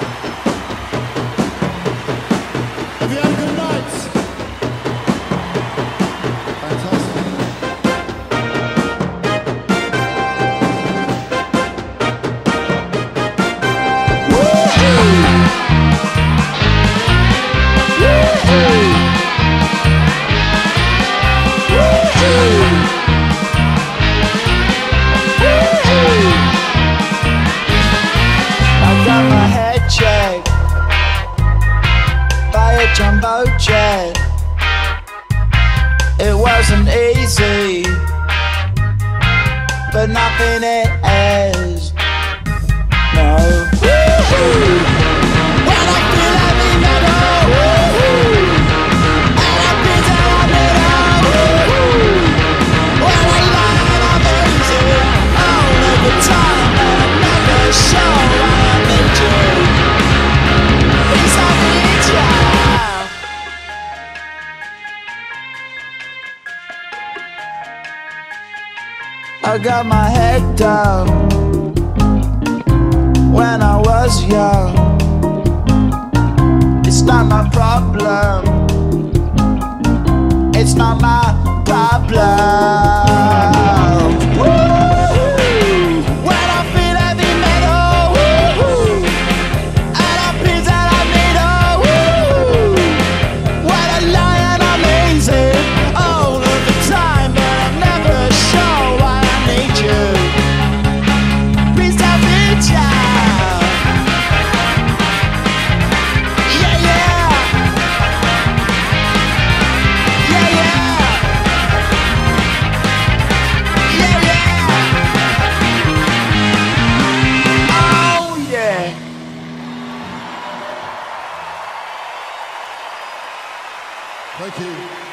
Have you had a good night? Fantastic. Woo-hoo! Woo-hoo! Woo-hoo! Jumbo jet. It wasn't easy, but nothing it is. No. Woo-hoo. When I feel heavy metal. Woo-hoo. And I feel that I'm in love. Woo-hoo. When I line up easy, all of the time, and I'm never sure I'm in jail. It's like a ninja. I got my head down when I was young. It's not my problem. It's not my problem. Woo-hoo. When I feel heavy metal, woo-hoo, and I feel that I need a woo-hoo. When I lie and I'm lazy all of the time, but I'm never sure. Thank you.